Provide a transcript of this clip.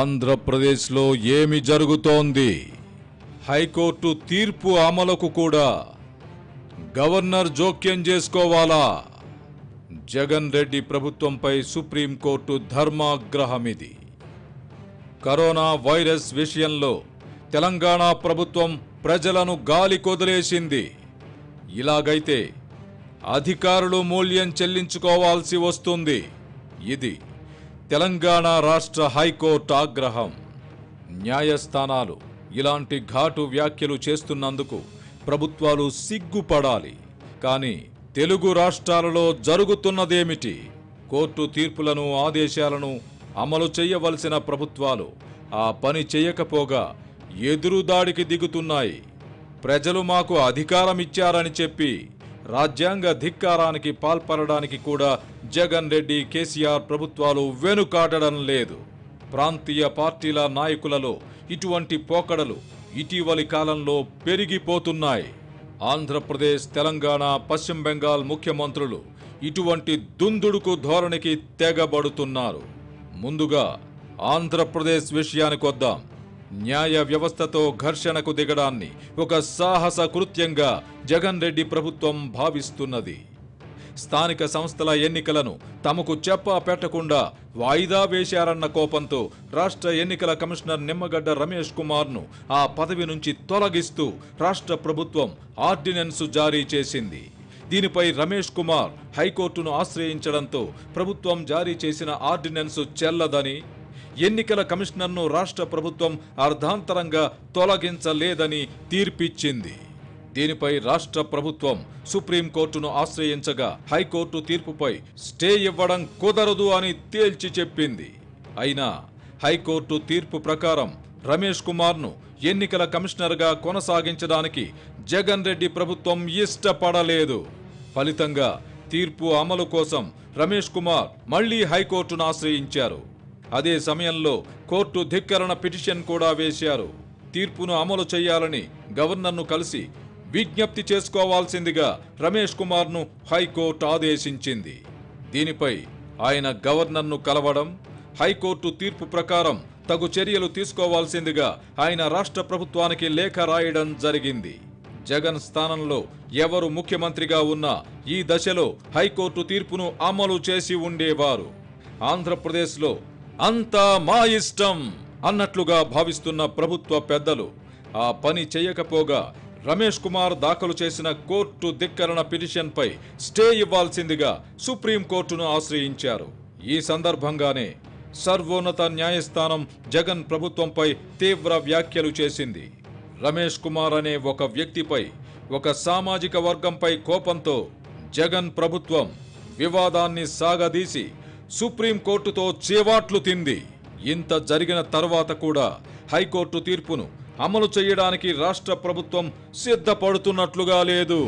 ఆంధ్రప్రదేశ్ లో ఏమి జరుగుతోంది? హైకోర్టు తీర్పు అమలుకు కూడా గవర్నర్ జోక్యం చేసుకోవాలా? జగన్ రెడ్డి ప్రభుత్వంపై సుప్రీంకోర్టు ధర్మాగ్రహమిది. కరోనా వైరస్ విషయంలో తెలంగాణ ప్రభుత్వం ప్రజలను గాలికొదిలేసింది. ఇలాగైతే అధికారులు మూల్యం చెల్లించుకోవాల్సి వస్తుంది. ఇది తెలంగాణ రాష్ట్ర హైకోర్టు ఆగ్రహం. న్యాయస్థానాలు ఇలాంటి ఘాటు వ్యాఖ్యలు చేస్తున్నందుకు ప్రభుత్వాలు సిగ్గుపడాలి. కానీ తెలుగు రాష్ట్రాలలో జరుగుతున్నదేమిటి? కోర్టు తీర్పులను, ఆదేశాలను అమలు చేయవలసిన ప్రభుత్వాలు ఆ పని చేయకపోగా ఎదురుదాడికి దిగుతున్నాయి. ప్రజలు మాకు అధికారం ఇచ్చారని చెప్పి రాజ్యాంగ ధిక్కారానికి పాల్పడడానికి కూడా జగన్ రెడ్డి, కేసీఆర్ ప్రభుత్వాలు వెనుకాడడం లేదు. ప్రాంతీయ పార్టీల నాయకులలో ఇటువంటి పోకడలు ఇటీవలి కాలంలో పెరిగిపోతున్నాయి. ఆంధ్రప్రదేశ్, తెలంగాణ, పశ్చిమ బెంగాల్ ముఖ్యమంత్రులు ఇటువంటి దుందుడుకు ధోరణికి తెగబడుతున్నారు. ముందుగా ఆంధ్రప్రదేశ్ విషయానికి వద్దాం. న్యాయ వ్యవస్థతో ఘర్షణకు దిగడాన్ని ఒక సాహస కృత్యంగా జగన్ రెడ్డి ప్రభుత్వం భావిస్తున్నది. స్థానిక సంస్థల ఎన్నికలను తమకు చెప్పా పెట్టకుండా వాయిదా వేశారన్న కోపంతో రాష్ట్ర ఎన్నికల కమిషనర్ నిమ్మగడ్డ రమేష్ కుమార్ను ఆ పదవి నుంచి తొలగిస్తూ రాష్ట్ర ప్రభుత్వం ఆర్డినెన్సు జారీ చేసింది. దీనిపై రమేష్ కుమార్ హైకోర్టును ఆశ్రయించడంతో ప్రభుత్వం జారీ చేసిన ఆర్డినెన్సు చెల్లదని, ఎన్నికల కమిషనర్ను రాష్ట్ర ప్రభుత్వం అర్ధాంతరంగా తొలగించలేదని తీర్పిచ్చింది. దీనిపై రాష్ట్ర ప్రభుత్వం సుప్రీంకోర్టును ఆశ్రయించగా హైకోర్టు తీర్పుపై స్టే ఇవ్వడం కుదరదు అని తేల్చి చెప్పింది. అయినా హైకోర్టు తీర్పు ప్రకారం రమేష్ కుమార్ను ఎన్నికల కమిషనర్గా కొనసాగించడానికి జగన్ రెడ్డి ప్రభుత్వం ఇష్టపడలేదు. ఫలితంగా తీర్పు అమలు కోసం రమేష్ కుమార్ మళ్లీ హైకోర్టును ఆశ్రయించారు. అదే సమయంలో కోర్టు ధిక్కరణ పిటిషన్ కూడా వేశారు. తీర్పును అమలు చేయాలని గవర్నర్ను కలిసి విజ్ఞప్తి చేసుకోవాల్సిందిగా రమేష్ కుమార్ను హైకోర్టు ఆదేశించింది. దీనిపై ఆయన గవర్నర్ను కలవడం, హైకోర్టు తీర్పు ప్రకారం తగు చర్యలు తీసుకోవాల్సిందిగా ఆయన రాష్ట్ర ప్రభుత్వానికి లేఖ రాయడం జరిగింది. జగన్ స్థానంలో ఎవరు ముఖ్యమంత్రిగా ఉన్నా ఈ దశలో హైకోర్టు తీర్పును అమలు చేసి ఉండేవారు. ఆంధ్రప్రదేశ్లో అంతా మా ఇష్టం అన్నట్లుగా భావిస్తున్న ప్రభుత్వ పెద్దలు ఆ పని చేయకపోగా రమేష్ కుమార్ దాఖలు చేసిన కోర్టు ధిక్కరణ పిటిషన్పై స్టే ఇవ్వాల్సిందిగా సుప్రీంకోర్టును ఆశ్రయించారు. ఈ సందర్భంగానే సర్వోన్నత న్యాయస్థానం జగన్ ప్రభుత్వంపై తీవ్ర వ్యాఖ్యలు చేసింది. రమేష్ కుమార్ అనే ఒక వ్యక్తిపై, ఒక సామాజిక వర్గంపై కోపంతో జగన్ ప్రభుత్వం వివాదాన్ని సాగదీసి సుప్రీంకోర్టుతో చేవాట్లు తింది. ఇంత జరిగిన తర్వాత కూడా హైకోర్టు తీర్పును అమలు చేయడానికి రాష్ట్ర ప్రభుత్వం సిద్ధపడుతున్నట్లుగా లేదు.